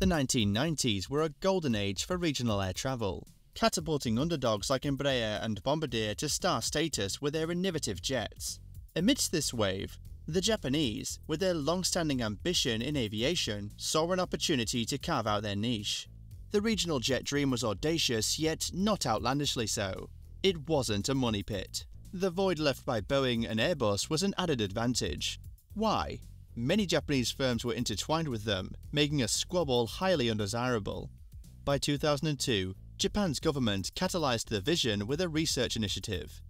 The 1990s were a golden age for regional air travel, catapulting underdogs like Embraer and Bombardier to star status with their innovative jets. Amidst this wave, the Japanese, with their long-standing ambition in aviation, saw an opportunity to carve out their niche. The regional jet dream was audacious, yet not outlandishly so. It wasn't a money pit. The void left by Boeing and Airbus was an added advantage. Why? Many Japanese firms were intertwined with them, making a squabble highly undesirable. By 2002, Japan's government catalyzed the vision with a research initiative.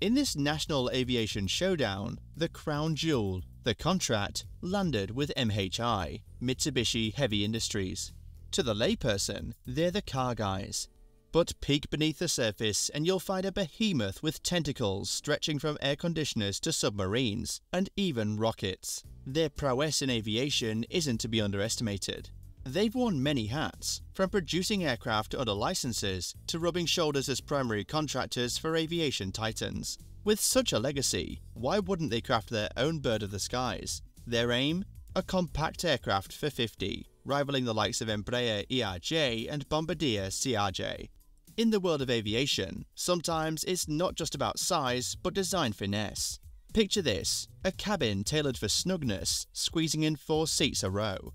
In this national aviation showdown, the crown jewel, the contract, landed with MHI, Mitsubishi Heavy Industries. To the layperson, they're the car guys. But peek beneath the surface and you'll find a behemoth with tentacles stretching from air conditioners to submarines, and even rockets. Their prowess in aviation isn't to be underestimated. They've worn many hats, from producing aircraft under licenses to rubbing shoulders as primary contractors for aviation titans. With such a legacy, why wouldn't they craft their own bird of the skies? Their aim? A compact aircraft for 50, rivaling the likes of Embraer ERJ and Bombardier CRJ. In the world of aviation, sometimes it's not just about size, but design finesse. Picture this, a cabin tailored for snugness, squeezing in 4 seats a row.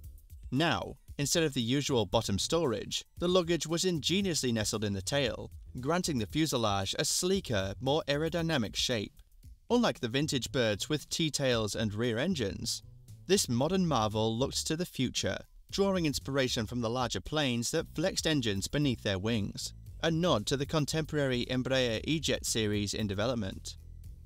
Now, instead of the usual bottom storage, the luggage was ingeniously nestled in the tail, granting the fuselage a sleeker, more aerodynamic shape. Unlike the vintage birds with T-tails and rear engines, this modern marvel looked to the future, drawing inspiration from the larger planes that flexed engines beneath their wings, a nod to the contemporary Embraer E-Jet series in development.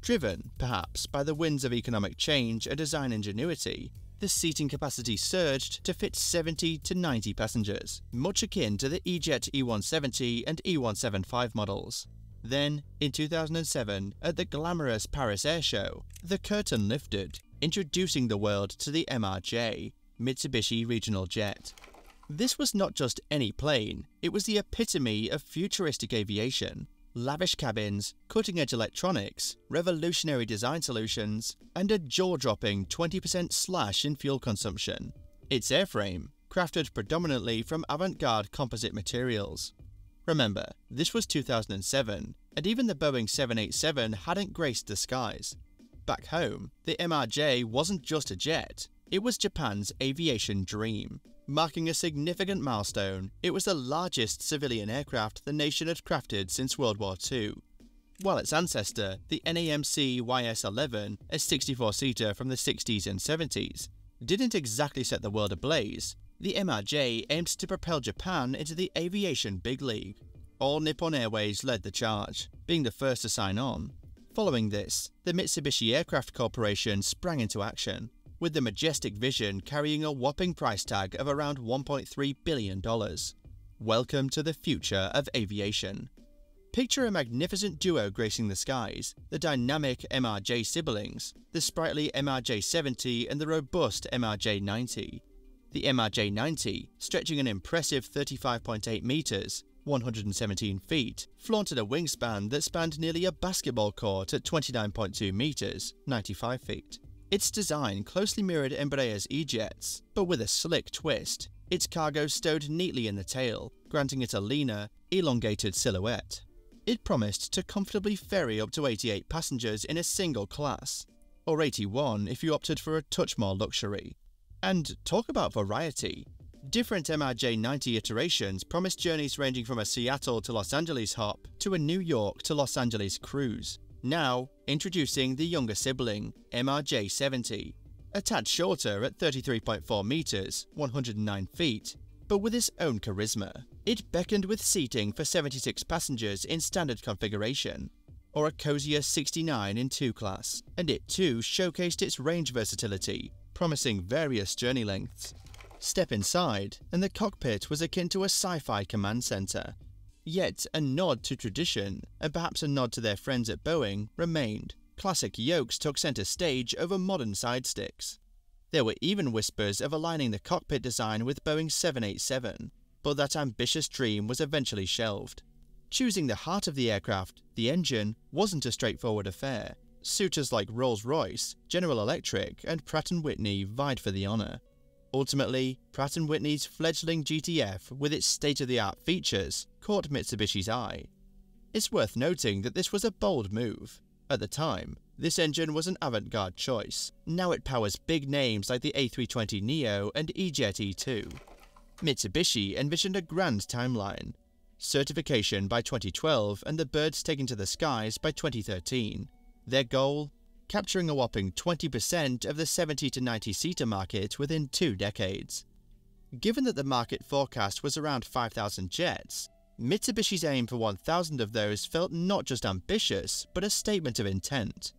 Driven, perhaps, by the winds of economic change and design ingenuity, the seating capacity surged to fit 70 to 90 passengers, much akin to the E-Jet E170 and E175 models. Then, in 2007, at the glamorous Paris Air Show, the curtain lifted, introducing the world to the MRJ, Mitsubishi Regional Jet. This was not just any plane, it was the epitome of futuristic aviation. Lavish cabins, cutting-edge electronics, revolutionary design solutions, and a jaw-dropping 20% slash in fuel consumption. Its airframe, crafted predominantly from avant-garde composite materials. Remember, this was 2007, and even the Boeing 787 hadn't graced the skies. Back home, the MRJ wasn't just a jet, it was Japan's aviation dream. Marking a significant milestone, it was the largest civilian aircraft the nation had crafted since World War II. While its ancestor, the NAMC YS-11, a 64-seater from the 60s and 70s, didn't exactly set the world ablaze, the MRJ aimed to propel Japan into the aviation big league. All Nippon Airways led the charge, being the first to sign on. Following this, the Mitsubishi Aircraft Corporation sprang into action, with the majestic vision carrying a whopping price tag of around $1.3 billion. Welcome to the future of aviation. Picture a magnificent duo gracing the skies, the dynamic MRJ siblings, the sprightly MRJ-70 and the robust MRJ-90. The MRJ-90, stretching an impressive 35.8 meters, 117 feet, flaunted a wingspan that spanned nearly a basketball court at 29.2 meters, 95 feet. Its design closely mirrored Embraer's E-Jets, but with a slick twist, its cargo stowed neatly in the tail, granting it a leaner, elongated silhouette. It promised to comfortably ferry up to 88 passengers in a single class, or 81 if you opted for a touch more luxury. And talk about variety. Different MRJ-90 iterations promised journeys ranging from a Seattle to Los Angeles hop to a New York to Los Angeles cruise. Now, introducing the younger sibling, MRJ-70. A tad shorter at 33.4 meters, 109 feet, but with its own charisma. It beckoned with seating for 76 passengers in standard configuration, or a cozier 69 in 2 class, and it too showcased its range versatility, promising various journey lengths. Step inside, and the cockpit was akin to a sci-fi command center. Yet a nod to tradition, and perhaps a nod to their friends at Boeing, remained. Classic yokes took center stage over modern side sticks. There were even whispers of aligning the cockpit design with Boeing 787, but that ambitious dream was eventually shelved. Choosing the heart of the aircraft, the engine, wasn't a straightforward affair. Suitors like Rolls-Royce, General Electric, and Pratt & Whitney vied for the honor. Ultimately, Pratt & Whitney's fledgling GTF, with its state-of-the-art features, caught Mitsubishi's eye. It's worth noting that this was a bold move. At the time, this engine was an avant-garde choice. Now it powers big names like the A320neo and E-Jet E2. Mitsubishi envisioned a grand timeline. Certification by 2012 and the birds taken to the skies by 2013. Their goal? Capturing a whopping 20% of the 70 to 90 seater market within 2 decades. Given that the market forecast was around 5,000 jets, Mitsubishi's aim for 1,000 of those felt not just ambitious, but a statement of intent.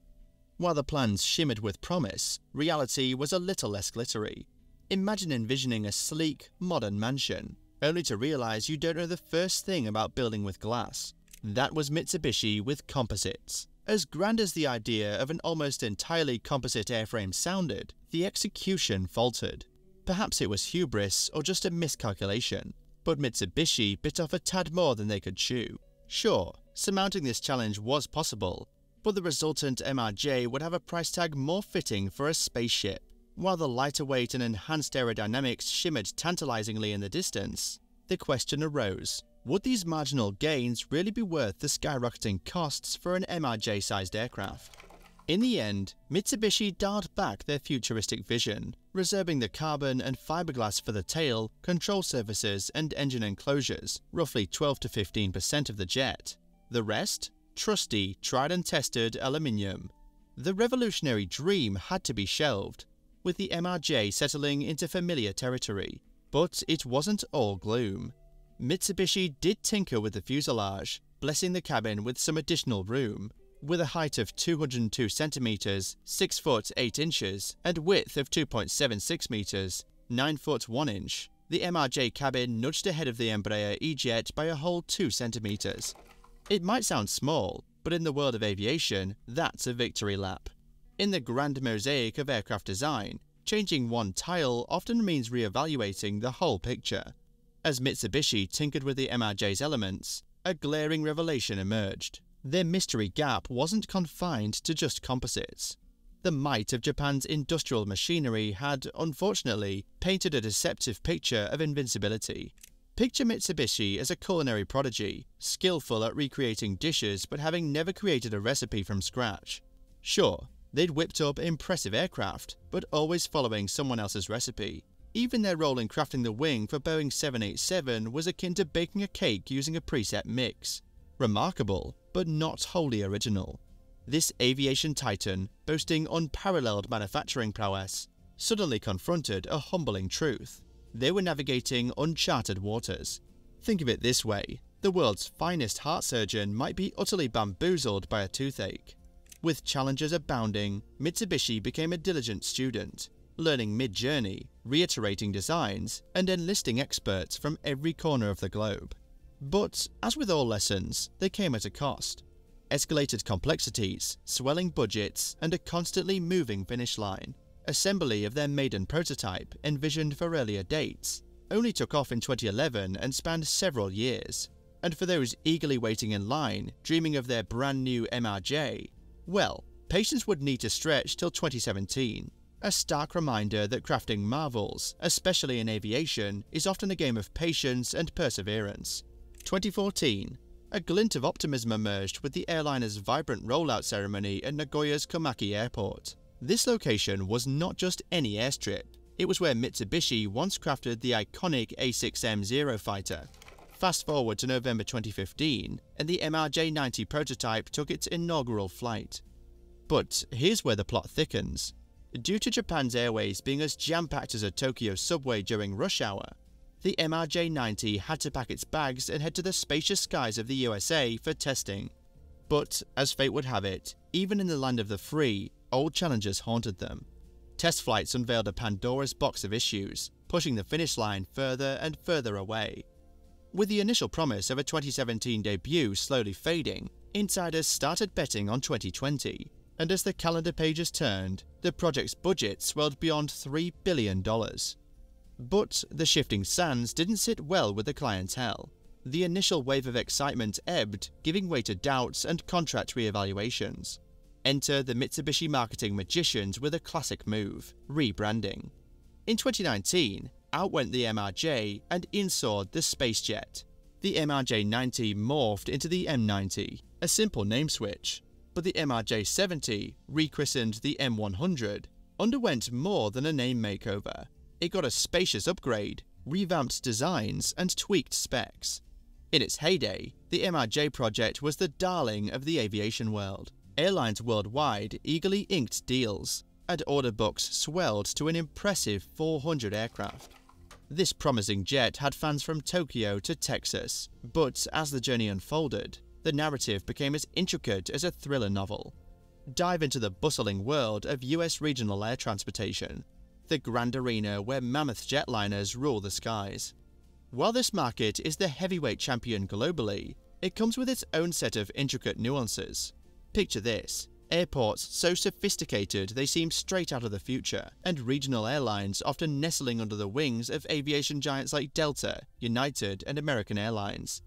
While the plans shimmered with promise, reality was a little less glittery. Imagine envisioning a sleek, modern mansion, only to realize you don't know the first thing about building with glass. That was Mitsubishi with composites. As grand as the idea of an almost entirely composite airframe sounded, the execution faltered. Perhaps it was hubris or just a miscalculation, but Mitsubishi bit off a tad more than they could chew. Sure, surmounting this challenge was possible, but the resultant MRJ would have a price tag more fitting for a spaceship. While the lighter weight and enhanced aerodynamics shimmered tantalizingly in the distance, the question arose. Would these marginal gains really be worth the skyrocketing costs for an MRJ-sized aircraft? In the end, Mitsubishi dialed back their futuristic vision, reserving the carbon and fiberglass for the tail, control surfaces and engine enclosures, roughly 12 to 15% of the jet. The rest? Trusty, tried and tested aluminium. The revolutionary dream had to be shelved, with the MRJ settling into familiar territory. But it wasn't all gloom. Mitsubishi did tinker with the fuselage, blessing the cabin with some additional room, with a height of 202 centimeters, 6 foot 8 inches, and width of 2.76 meters, 9 foot 1 inch. The MRJ cabin nudged ahead of the Embraer E-Jet by a whole 2 centimeters. It might sound small, but in the world of aviation, that's a victory lap. In the grand mosaic of aircraft design, changing one tile often means reevaluating the whole picture. As Mitsubishi tinkered with the MRJ's elements, a glaring revelation emerged. Their mystery gap wasn't confined to just composites. The might of Japan's industrial machinery had, unfortunately, painted a deceptive picture of invincibility. Picture Mitsubishi as a culinary prodigy, skillful at recreating dishes but having never created a recipe from scratch. Sure, they'd whipped up impressive aircraft, but always following someone else's recipe. Even their role in crafting the wing for Boeing 787 was akin to baking a cake using a preset mix. Remarkable, but not wholly original. This aviation titan, boasting unparalleled manufacturing prowess, suddenly confronted a humbling truth. They were navigating uncharted waters. Think of it this way, the world's finest heart surgeon might be utterly bamboozled by a toothache. With challenges abounding, Mitsubishi became a diligent student, learning mid-journey, reiterating designs, and enlisting experts from every corner of the globe. But, as with all lessons, they came at a cost. Escalated complexities, swelling budgets, and a constantly moving finish line. Assembly of their maiden prototype, envisioned for earlier dates, only took off in 2011 and spanned several years. And for those eagerly waiting in line, dreaming of their brand new MRJ, well, patience would need to stretch till 2017. A stark reminder that crafting marvels, especially in aviation, is often a game of patience and perseverance. 2014. A glint of optimism emerged with the airliner's vibrant rollout ceremony at Nagoya's Komaki Airport. This location was not just any airstrip. It was where Mitsubishi once crafted the iconic A6M Zero fighter. Fast forward to November 2015, and the MRJ-90 prototype took its inaugural flight. But here's where the plot thickens. Due to Japan's airways being as jam-packed as a Tokyo subway during rush hour, the MRJ-90 had to pack its bags and head to the spacious skies of the USA for testing. But, as fate would have it, even in the land of the free, old challenges haunted them. Test flights unveiled a Pandora's box of issues, pushing the finish line further and further away. With the initial promise of a 2017 debut slowly fading, insiders started betting on 2020. And as the calendar pages turned, the project's budget swelled beyond $3 billion. But the shifting sands didn't sit well with the clientele. The initial wave of excitement ebbed, giving way to doubts and contract reevaluations. Enter the Mitsubishi marketing magicians with a classic move, rebranding. In 2019, out went the MRJ and in soared the SpaceJet. The MRJ-90 morphed into the M90, a simple name switch, but the MRJ-70, rechristened the M100, underwent more than a name makeover. It got a spacious upgrade, revamped designs, and tweaked specs. In its heyday, the MRJ project was the darling of the aviation world. Airlines worldwide eagerly inked deals, and order books swelled to an impressive 400 aircraft. This promising jet had fans from Tokyo to Texas, but as the journey unfolded, the narrative became as intricate as a thriller novel. Dive into the bustling world of US regional air transportation, the grand arena where mammoth jetliners rule the skies. While this market is the heavyweight champion globally, it comes with its own set of intricate nuances. Picture this: airports so sophisticated they seem straight out of the future, and regional airlines often nestling under the wings of aviation giants like Delta, United, and American Airlines.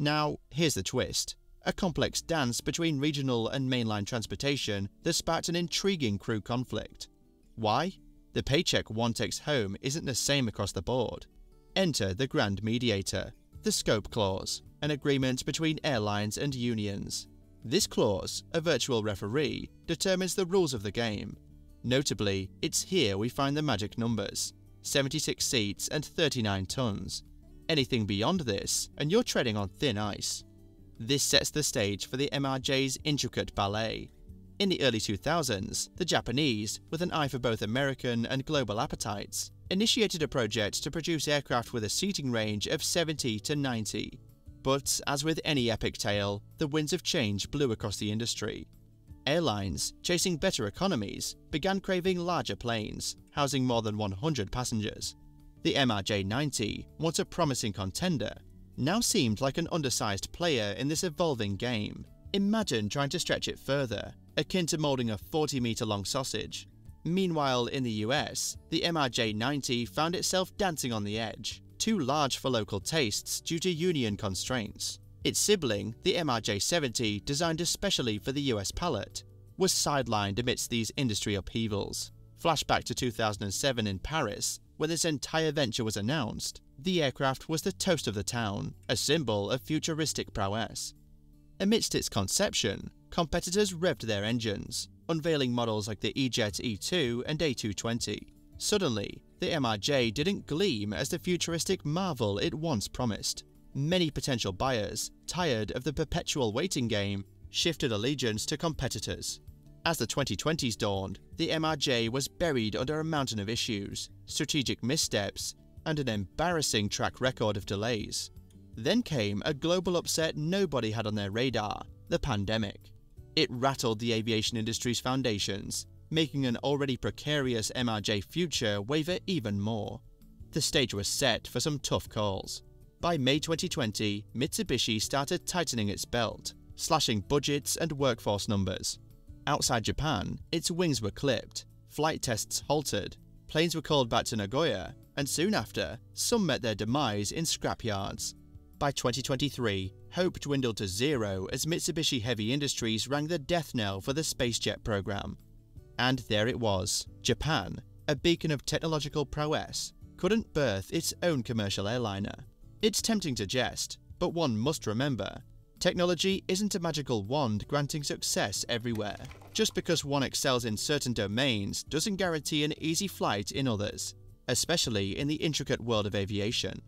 Now, here's the twist: a complex dance between regional and mainline transportation that sparked an intriguing crew conflict. Why? The paycheck one takes home isn't the same across the board. Enter the Grand Mediator, the Scope Clause, an agreement between airlines and unions. This clause, a virtual referee, determines the rules of the game. Notably, it's here we find the magic numbers: 76 seats and 39 tons. Anything beyond this, and you're treading on thin ice. This sets the stage for the MRJ's intricate ballet. In the early 2000s, the Japanese, with an eye for both American and global appetites, initiated a project to produce aircraft with a seating range of 70 to 90. But, as with any epic tale, the winds of change blew across the industry. Airlines, chasing better economies, began craving larger planes, housing more than 100 passengers. The MRJ-90, once a promising contender, now seemed like an undersized player in this evolving game. Imagine trying to stretch it further, akin to molding a 40-meter-long sausage. Meanwhile, in the US, the MRJ-90 found itself dancing on the edge, too large for local tastes due to union constraints. Its sibling, the MRJ-70, designed especially for the US palate, was sidelined amidst these industry upheavals. Flashback to 2007 in Paris, when this entire venture was announced, the aircraft was the toast of the town, a symbol of futuristic prowess. Amidst its conception, competitors revved their engines, unveiling models like the E-Jet E2 and A220. Suddenly, the MRJ didn't gleam as the futuristic marvel it once promised. Many potential buyers, tired of the perpetual waiting game, shifted allegiance to competitors. As the 2020s dawned, the MRJ was buried under a mountain of issues, strategic missteps, and an embarrassing track record of delays. Then came a global upset nobody had on their radar: the pandemic. It rattled the aviation industry's foundations, making an already precarious MRJ future waver even more. The stage was set for some tough calls. By May 2020, Mitsubishi started tightening its belt, slashing budgets and workforce numbers. Outside Japan, its wings were clipped, flight tests halted, planes were called back to Nagoya, and soon after, some met their demise in scrapyards. By 2023, hope dwindled to zero as Mitsubishi Heavy Industries rang the death knell for the SpaceJet program. And there it was: Japan, a beacon of technological prowess, couldn't birth its own commercial airliner. It's tempting to jest, but one must remember: technology isn't a magical wand granting success everywhere. Just because one excels in certain domains doesn't guarantee an easy flight in others, especially in the intricate world of aviation.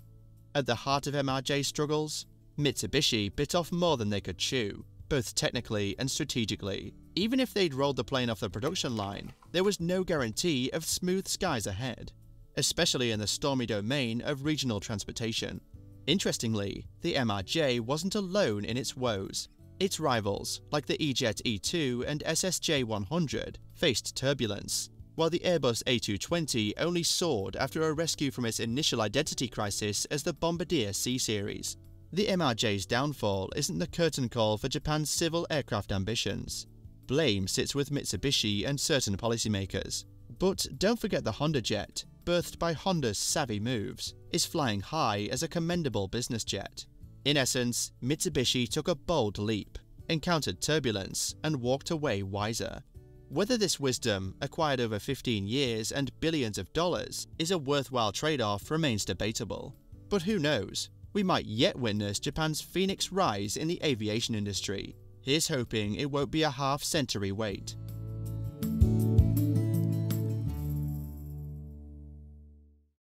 At the heart of MRJ struggles, Mitsubishi bit off more than they could chew, both technically and strategically. Even if they'd rolled the plane off the production line, there was no guarantee of smooth skies ahead, especially in the stormy domain of regional transportation. Interestingly, the MRJ wasn't alone in its woes. Its rivals, like the E-Jet E2 and SSJ100, faced turbulence, while the Airbus A220 only soared after a rescue from its initial identity crisis as the Bombardier C Series. The MRJ's downfall isn't the curtain call for Japan's civil aircraft ambitions. Blame sits with Mitsubishi and certain policymakers. But don't forget the HondaJet, birthed by Honda's savvy moves, is flying high as a commendable business jet. In essence, Mitsubishi took a bold leap, encountered turbulence, and walked away wiser. Whether this wisdom, acquired over 15 years and billions of dollars, is a worthwhile trade-off remains debatable. But who knows? We might yet witness Japan's phoenix rise in the aviation industry. Here's hoping it won't be a half-century wait.